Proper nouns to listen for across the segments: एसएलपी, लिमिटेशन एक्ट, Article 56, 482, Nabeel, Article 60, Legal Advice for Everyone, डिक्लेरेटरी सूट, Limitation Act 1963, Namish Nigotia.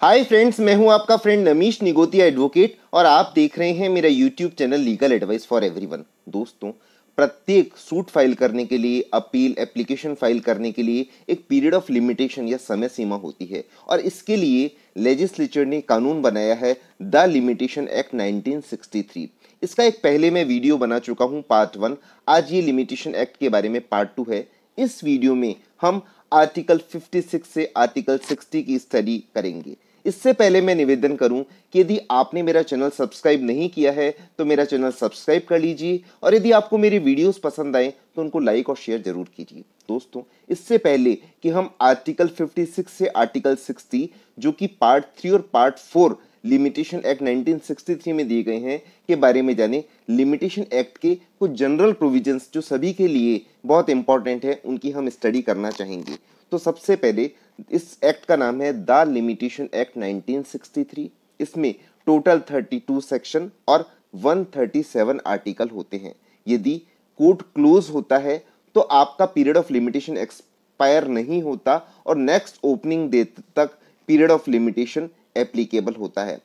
Hi friends, मैं हूं आपका फ्रेंड नमीश निगोतिया एडवोकेट और आप देख रहे हैं मेरा YouTube channel legal advice for everyone. दोस्तों, प्रत्येक सूट फाइल करने के लिए, अपील एप्लीकेशन फाइल करने के लिए एक पीरियड ऑफ लिमिटेशन या समय सीमा होती है और इसके लिए लेजिस्लेचर ने कानून बनाया है द लिमिटेशन एक्ट 1963। इसका एक पहले मैं वीडियो बना चुका हूँ पार्ट 1। आज ये लिमिटेशन एक्ट के बारे में पार्ट 2 है। इस वीडियो में हम आर्टिकल 56 से आर्टिकल 60 की स्टडी करेंगे। इससे पहले मैं निवेदन करूं कि यदि आपने मेरा चैनल सब्सक्राइब नहीं किया है तो मेरा चैनल सब्सक्राइब कर लीजिए और यदि आपको मेरी वीडियोस पसंद आए तो उनको लाइक और शेयर जरूर कीजिए। दोस्तों, इससे पहले कि हम आर्टिकल 56 से आर्टिकल 60 जो कि पार्ट 3 और पार्ट 4 लिमिटेशन एक्ट 1963 में दिए गए हैं के बारे में जाने, लिमिटेशन एक्ट के कुछ जनरल प्रोविजंस जो सभी के लिए बहुत इंपॉर्टेंट है उनकी हम स्टडी करना चाहेंगे। तो सबसे पहले इस एक्ट का नाम है द लिमिटेशन एक्ट 1963। इसमें टोटल 32 सेक्शन और 137 आर्टिकल होते हैं। यदि कोर्ट क्लोज होता है तो आपका पीरियड ऑफ लिमिटेशन एक्सपायर नहीं होता और नेक्स्ट ओपनिंग डेट तक पीरियड ऑफ लिमिटेशन एप्लीकेबल होता है।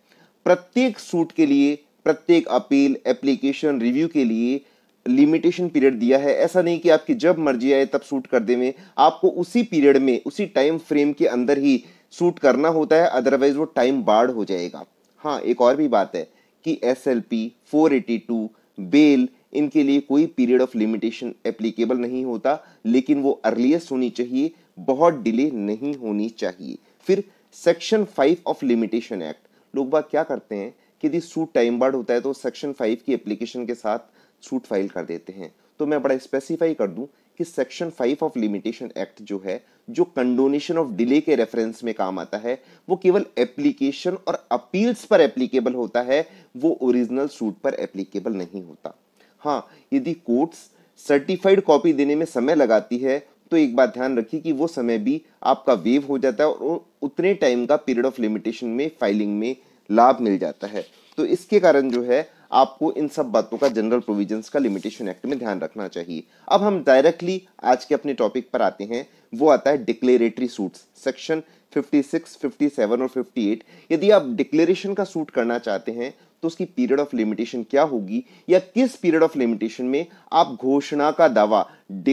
प्रत्येक सूट के लिए, प्रत्येक अपील एप्लीकेशन रिव्यू के लिए लिमिटेशन पीरियड दिया है। ऐसा नहीं कि आपकी जब मर्जी आए तब सूट कर दें, आपको उसी पीरियड में, उसी टाइम फ्रेम के अंदर ही सूट करना होता है, अदरवाइज वो टाइम बार्ड हो जाएगा। हाँ, एक और भी बात है कि एसएलपी, 482, बेल, इनके लिए कोई पीरियड ऑफ लिमिटेशन एप्लीकेबल नहीं होता, लेकिन वो अर्लीस्ट होनी चाहिए, बहुत डिले नहीं होनी चाहिए। फिर सेक्शन 5 ऑफ लिमिटेशन एक्ट, लोग बात क्या करते हैं कि यदि सूट टाइम बार्ड होता है तो सेक्शन 5 की एप्लीकेशन के साथ सूट फाइल कर देते हैं। तो मैं बड़ा स्पेसिफाई कर दूं कि सेक्शन 5 ऑफ लिमिटेशन एक्ट जो है, जो कंडोनेशन ऑफ डिले के रेफरेंस में काम आता है, वो केवल एप्लीकेशन और अपील्स पर एप्लीकेबल होता है, वो ओरिजिनल सूट पर एप्लीकेबल नहीं होता। हाँ, यदि कोर्ट्स सर्टिफाइड कॉपी देने में समय लगाती है तो एक बात ध्यान रखिए कि वो समय भी आपका वेव हो जाता है और उतने टाइम का पीरियड ऑफ लिमिटेशन में फाइलिंग में लाभ मिल जाता है। तो इसके कारण जो है आपको इन सब बातों का, जनरल प्रोविजंस का लिमिटेशन एक्ट में ध्यान रखना चाहिए। अब हम डायरेक्टली आज के अपने टॉपिक पर आते हैं, वो आता है डिक्लेरेटरी सूट्स, सेक्शन 56, 57 और 58। यदि आप डिक्लेरेशन का सूट करना चाहते हैं तो उसकी पीरियड ऑफ लिमिटेशन क्या होगी या किस पीरियड ऑफ लिमिटेशन में आप घोषणा का दावा,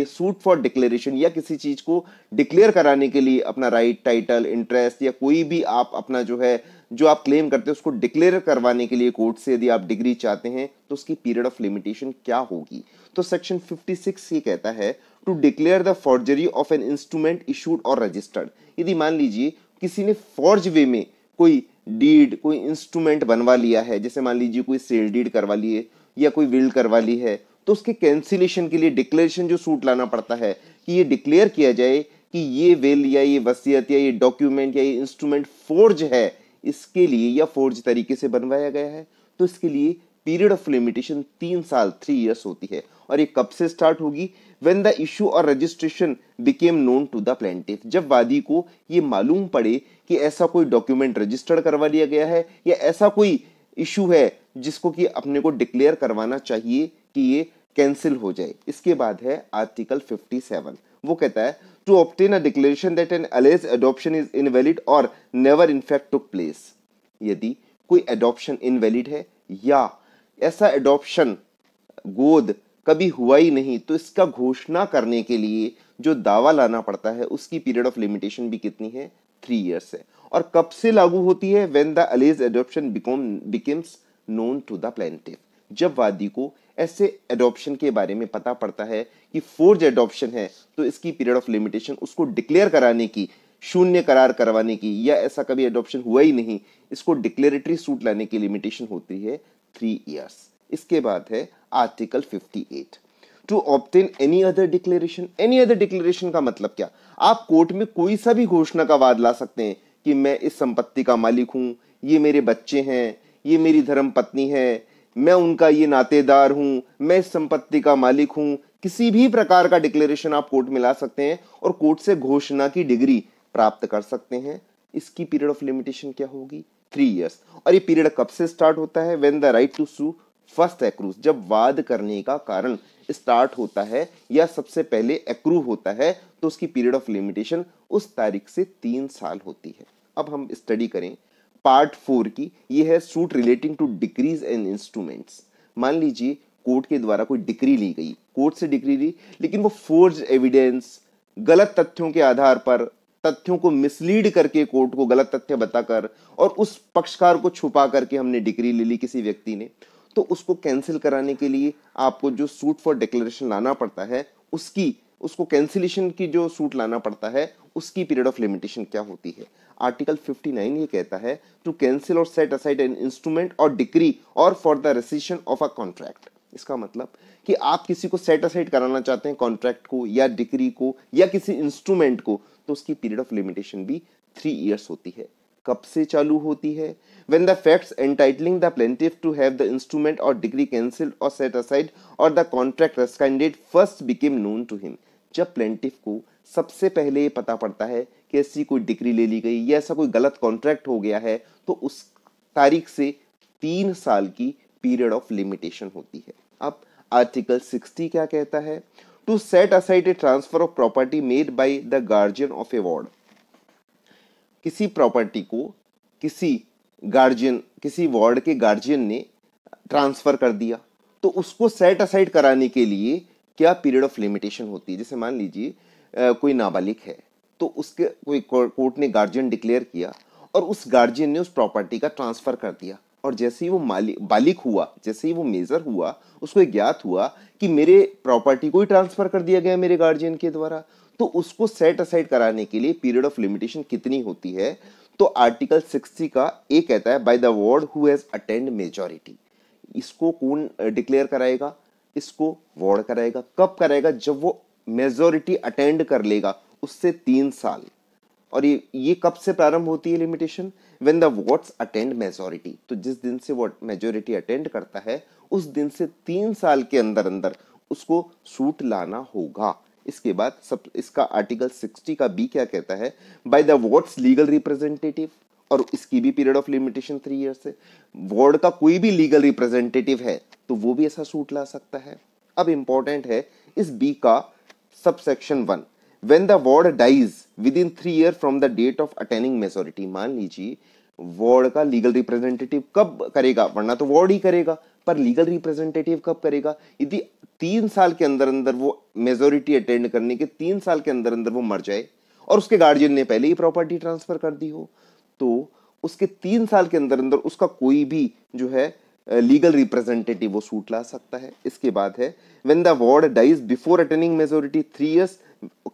सूट फॉर डिक्लेरेशन या किसी चीज को डिक्लेयर कराने के लिए अपना राइट, टाइटल, इंटरेस्ट या कोई भी आप अपना जो है, जो आप क्लेम करते हैं उसको डिक्लेयर करवाने के लिए कोर्ट से यदि आप डिग्री चाहते हैं तो उसकी पीरियड ऑफ लिमिटेशन क्या होगी। तो सेक्शन 56 ये कहता है to declare the forgery of an instrument issued और रजिस्टर्ड। यदि मान लीजिए किसी ने फॉर्ज वे में कोई डीड, कोई इंस्ट्रूमेंट बनवा लिया है, जैसे मान लीजिए कोई सेल डीड करवा ली है या कोई विल करवा ली है, तो उसके कैंसिलेशन के लिए डिक्लेरेशन जो सूट लाना पड़ता है कि ये डिक्लेयर किया जाए कि ये विल या ये वसीयत या ये डॉक्यूमेंट या ये इंस्ट्रूमेंट फोर्ज है, इसके लिए, या फोर्ज तरीके से बनवाया गया है, तो इसके लिए पीरियड ऑफ लिमिटेशन 3 साल, 3 इयर्स होती है। और ये कब से स्टार्ट होगी? व्हेन द इशू और registration became known to the plaintiff. जब वादी को ये मालूम पड़े कि ऐसा कोई डॉक्यूमेंट रजिस्टर्ड करवा लिया गया है या ऐसा कोई इशू है जिसको कि अपने को डिक्लेयर करवाना चाहिए कि ये कैंसिल हो जाए। इसके बाद है आर्टिकल 57, वो कहता है to obtain a declaration that an alleged adoption is invalid और नेवर इनफैक्ट टुक प्लेस। यदि कोई एडॉप्शन इनवैलिड है या ऐसा एडॉप्शन, गोद, कभी हुआ ही नहीं, तो इसका घोषणा करने के लिए जो दावा लाना पड़ता है उसकी पीरियड ऑफ लिमिटेशन भी कितनी है? 3 इयर्स है। और कब से लागू होती है? When the alleged adoption becomes known to the plaintiff. जब वादी को ऐसे एडॉप्शन के बारे में पता पड़ता है कि फोर्ज एडॉप्शन है, तो इसकी पीरियड ऑफ लिमिटेशन उसको डिक्लेयर कराने की, शून्य करार करवाने की, या ऐसा कभी एडॉप्शन हुआ ही नहीं, इसको डिक्लेरेटरी सूट लाने की लिमिटेशन होती है 3 इयर्स। इसके बाद है article 58, to obtain any other declaration. Any other declaration का मतलब क्या? आप कोर्ट में कोई सा भी घोषणा का वाद ला सकते हैं कि मैं इस संपत्ति का मालिक हूं, ये मेरे बच्चे हैं, ये मेरी धर्मपत्नी है, मैं उनका ये नातेदार हूं, मैं इस संपत्ति का मालिक हूं। किसी भी प्रकार का डिक्लेरेशन आप कोर्ट में ला सकते हैं और कोर्ट से घोषणा की डिग्री प्राप्त कर सकते हैं। इसकी पीरियड ऑफ लिमिटेशन क्या होगी? 3 इयर्स। और ये पीरियड कब से स्टार्ट होता है? When the right to sue first accrues. जब वाद करने का कारण स्टार्ट होता है या सबसे पहले एक्रू होता है तो उसकी पीरियड ऑफ लिमिटेशन उस तारीख से 3 साल होती है। अब हम स्टडी करें पार्ट 4 की, ये है suit relating to decrees and instruments. मान लीजिए कोर्ट के द्वारा कोई डिक्री ली गई, कोर्ट से डिक्री ली, लेकिन वो फोर्ज एविडेंस, गलत तथ्यों के आधार पर तथ्यों को मिसलीड करके कोर्ट को गलत तथ्य बताकर और उस पक्षकार को छुपा करके हमने डिक्री ले ली किसी व्यक्ति ने, तो उसको कैंसिल कराने के लिए आपको जो सूट फॉर डिक्लेरेशन लाना पड़ता है उसकी, उसको कैंसिलेशन की जो सूट लाना पड़ता है उसकी पीरियड ऑफ लिमिटेशन क्या होती है। आर्टिकल 59 ये कहता है टू कैंसिल और सेट असाइड एन इंस्ट्रूमेंट और डिक्री और for the rescission of a contract. इसका मतलब कि आप किसी को सेट असाइड कराना चाहते हैं, कॉन्ट्रैक्ट को या डिक्री को या किसी इंस्ट्रूमेंट को, तो उसकी पीरियड ऑफ लिमिटेशन भी 3 ईयर्स होती है। कब से चालू होती है? When the facts entitling the plaintiff to have the instrument और डिग्री कैंसिल्ड और सेट असाइड और the contract rescinded first became known to him. जब प्लेंटिफ को सबसे पहले ये पता पड़ता है कि ऐसी कोई डिग्री ले ली गई या ऐसा कोई गलत कॉन्ट्रैक्ट हो गया है, तो उस तारीख से 3 साल की पीरियड ऑफ लिमिटेशन होती है। अब आर्टिकल 60 क्या कहता है? To set aside a transfer of property made by the guardian of a ward. किसी प्रॉपर्टी को किसी गार्जियन, किसी वार्ड के गार्जियन ने ट्रांसफर कर दिया, तो उसको सेट असाइड कराने के लिए क्या पीरियड ऑफ लिमिटेशन होती है। जैसे मान लीजिए कोई नाबालिग है, तो उसके कोई कोर्ट ने गार्जियन डिक्लेयर किया और उस गार्जियन ने उस प्रॉपर्टी का ट्रांसफर कर दिया, और जैसे ही वो बालिक हुआ, जैसे ही वो मेजर हुआ, उसको ज्ञात हुआ कि मेरे प्रॉपर्टी को ही ट्रांसफर कर दिया गया मेरे गार्जियन के द्वारा, तो उसको सेट असाइड कराने के लिए पीरियड ऑफ लिमिटेशन कितनी होती है। तो आर्टिकल 60 का एक कहता है by the ward who has attained majority. इसको कौन डिक्लेयर कराएगा? इसको वार्ड कराएगा। कब कराएगा? जब वो मेजॉरिटी अटेंड कर लेगा, उससे 3 साल। और ये कब से प्रारंभ होती है limitation? When the wards attained majority. तो जिस दिन से वो मेजॉरिटी अटेंड करता है उस दिन से 3 साल के अंदर अंदर उसको सूट लाना होगा। इसके बाद सब इसका आर्टिकल 60 का बी क्या कहता है? By the wards legal representative. और इसकी भी पीरियड ऑफ लिमिटेशन 3 ईयर्स है। वार्ड का कोई भी लीगल रिप्रेजेंटेटिव है तो वो भी ऐसा सूट ला सकता है। अब इंपॉर्टेंट है इस बी का subsection 1, when the ward dies within 3 year from the date of attaining majority. मान लीजिए वार्ड का लीगल रिप्रेजेंटेटिव कब करेगा, वरना तो वार्ड ही करेगा, पर लीगल रिप्रेजेंटेटिव कब करेगा? यदि 3 साल के अंदर अंदर वो मेजोरिटी अटेंड करने के 3 साल के अंदर अंदर वो मर जाए और उसके गार्जियन ने पहले ही प्रॉपर्टी ट्रांसफर कर दी हो, तो उसके 3 साल के अंदर अंदर उसका कोई भी जो है लीगल रिप्रेजेंटेटिव वो सूट ला सकता है। इसके बाद है when the ward dies before attaining majority 3 years.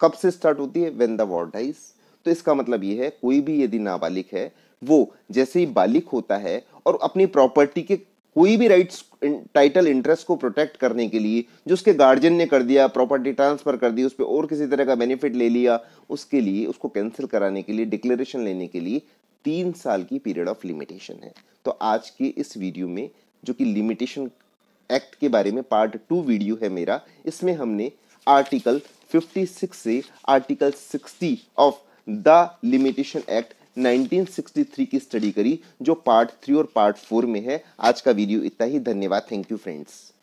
कब से स्टार्ट होती है? When the ward dies. तो इसका मतलब ये है कोई भी यदि नाबालिग है, वो जैसे ही बालिक होता है और अपनी प्रॉपर्टी के कोई भी राइट्स, टाइटल, इंटरेस्ट को प्रोटेक्ट करने के लिए जो उसके गार्जियन ने कर दिया, प्रॉपर्टी ट्रांसफर कर दी, उस पर और किसी तरह का बेनिफिट ले लिया, उसके लिए उसको कैंसिल कराने के लिए डिक्लेरेशन लेने के लिए 3 साल की पीरियड ऑफ लिमिटेशन है। तो आज के इस वीडियो में, जो कि लिमिटेशन एक्ट के बारे में पार्ट 2 वीडियो है मेरा, इसमें हमने आर्टिकल 56 से article 60 of the लिमिटेशन एक्ट 1963 की स्टडी करी, जो पार्ट 3 और पार्ट 4 में है। आज का वीडियो इतना ही। धन्यवाद। Thank you friends.